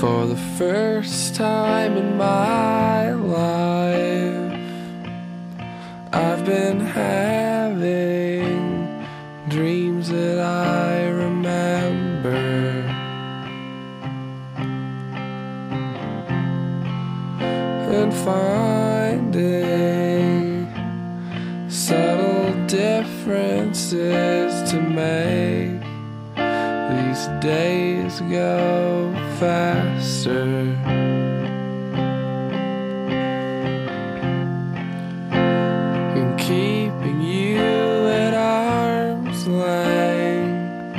for the first time in my life, I've been having dreams that I remember. And finding subtle differences to make these days go faster. And keeping you at arm's length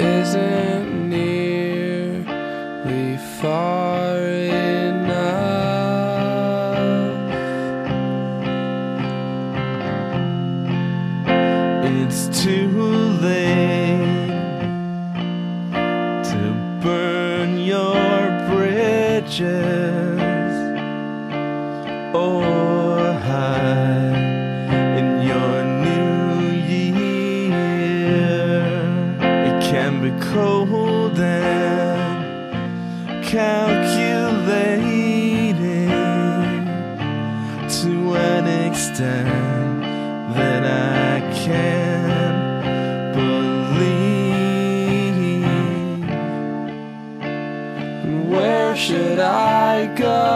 isn't nearly far enough. It's too late to burn your bridges or hide in your new year. It can be cold and calculating to an extent that I can't believe. Where should I go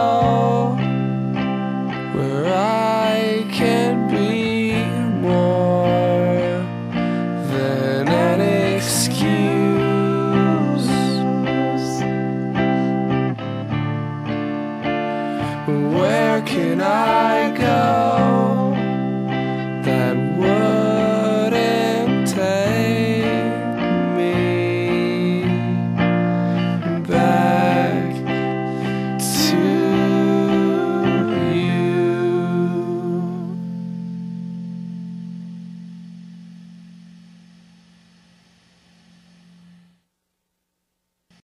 where I can be more than an excuse? Where can I go?